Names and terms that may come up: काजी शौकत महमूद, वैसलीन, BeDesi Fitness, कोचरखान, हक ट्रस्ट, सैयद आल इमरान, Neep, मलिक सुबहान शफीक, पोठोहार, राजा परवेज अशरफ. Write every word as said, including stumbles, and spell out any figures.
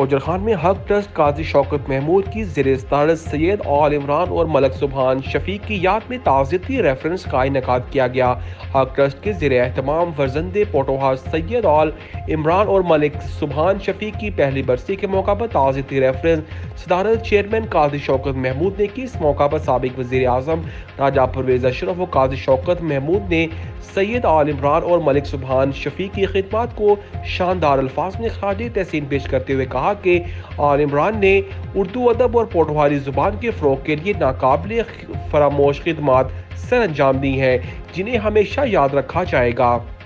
कोचरखान में हक ट्रस्ट काजी शौकत महमूद की ज़ेरे सदारत सैयद आल इमरान और मलिक सुबहान शफीक की याद में ताज़ियती रेफरेंस का इनेकाद किया गया। हक ट्रस्ट के ज़ेरे एहतमाम फरजंदे पोठोहार सैयद आल इमरान और मलिक सुबहान शफीक की पहली बरसी के मौका पर ताज़ियती रेफरेंस सदारत चेयरमैन काजी शौकत महमूद ने की। इस मौका पर साबिक वज़ीर आज़म राजा परवेज अशरफ और काजी शौकत महमूद ने सैयद आल इमरान और मलिक सुबहान शफीक की खिदमत को शानदार अल्फाज में खाजे तहसीन पेश करते हुए कहा कि आल इमरान ने उर्दू अदब और पोठोहारी जुबान के फ़रोग के लिए नाकाबिले फरामोश खिदमत सर अंजाम दी हैं, जिन्हें हमेशा याद रखा जाएगा।